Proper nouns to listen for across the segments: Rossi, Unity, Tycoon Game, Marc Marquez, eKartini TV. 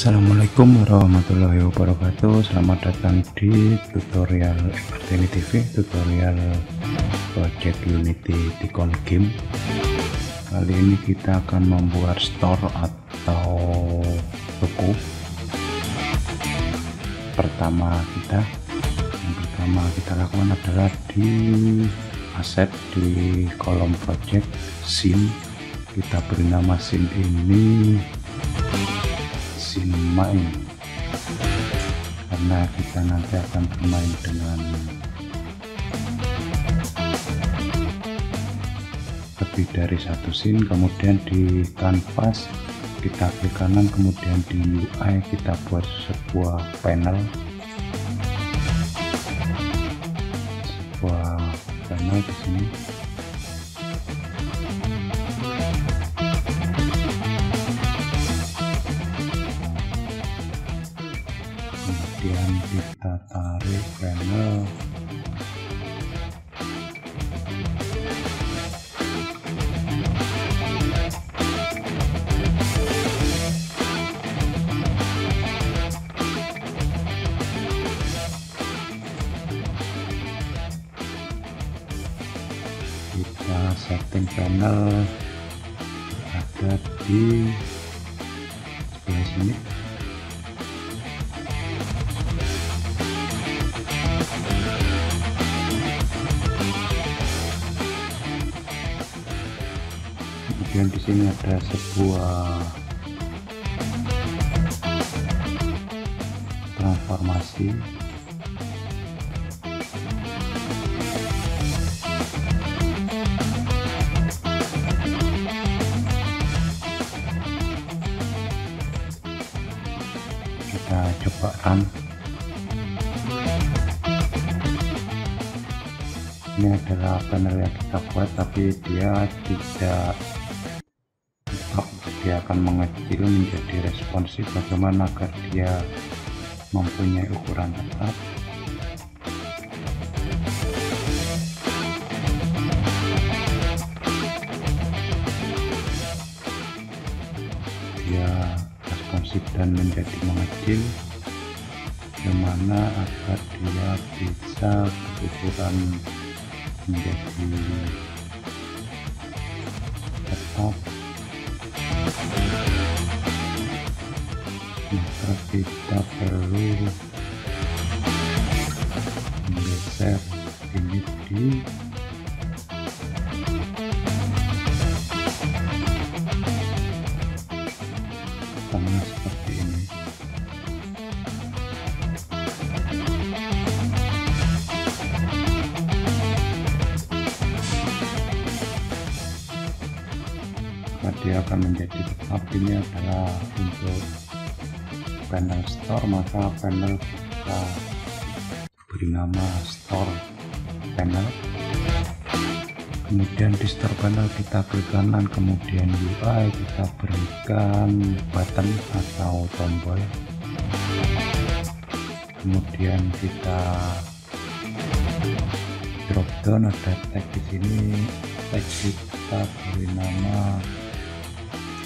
Assalamualaikum warahmatullahi wabarakatuh. Selamat datang di tutorial eKartini TV, tutorial project Unity Tycoon Game. Kali ini kita akan membuat store atau toko pertama kita. Yang pertama kita lakukan adalah di aset, di kolom project scene. Kita beri nama scene ini main, karena kita nanti akan bermain dengan lebih dari satu scene. Kemudian di canvas kita klik kanan, kemudian di UI kita buat sebuah panel, di sini. Kemudian kita tarik panel, kita setting panel ada di sebelah sini. Kemudian di sini ada sebuah transformasi. Kita coba run. Ini adalah panel yang kita buat, tapi dia tidak akan mengecil menjadi responsif. Bagaimana agar dia mempunyai ukuran tetap? Dia responsif dan menjadi mengecil, bagaimana agar dia bisa berukuran menjadi tetap? Maka kita perlu menggeser ini di tengah seperti ini. Dia akan menjadi tetap. Ini adalah untuk panel store, maka panel kita beri nama store panel. Kemudian di store panel kita klik kanan, kemudian UI kita berikan button atau tombol, kemudian kita drop down ada tag di sini. Tag kita beri nama toko.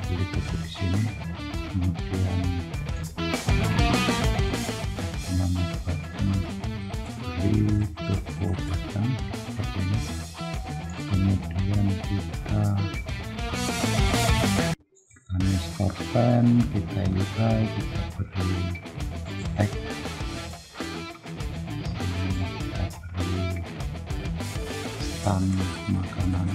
Beli toko di sini, kemudian nama button beli toko button seperti ini. Kemudian kita store pen, kita UI, kita beri tag, kita beri stand makanan.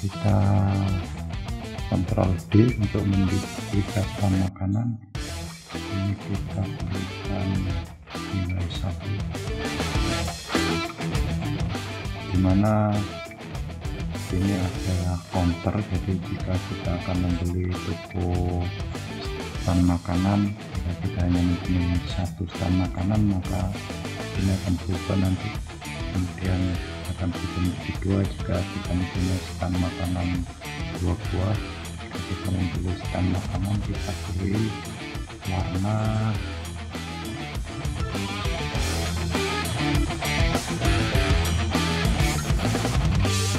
kita Ctrl+D untuk menduplikasikan makanan. Ini kita berikan nilai 1, dimana ini ada counter. Jadi jika kita akan membeli toko stand makanan, jika kita hanya mempunyai 1 stand makanan, maka ini akan berubah nanti, kemudian akan berubah menjadi 2 jika kita mempunyai stand makanan 2 buah. Jika kita membeli stand makanan, kita pilih warna kanan, kita beri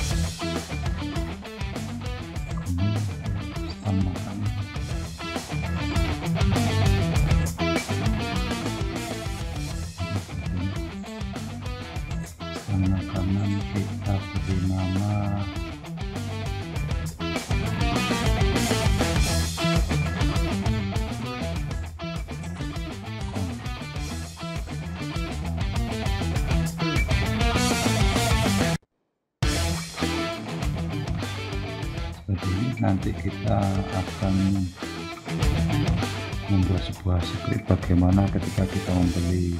nama seperti ini. Nanti kita akan membuat sebuah script bagaimana ketika kita membeli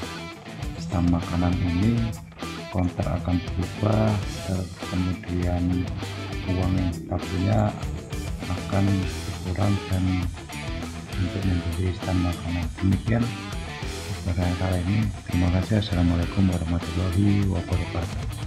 stand makanan ini counter akan berubah, kemudian uang yang kita punya akan berkurang dan untuk membeli stand makanan. Demikian tutorial kali ini. Terima kasih. Assalamualaikum warahmatullahi wabarakatuh.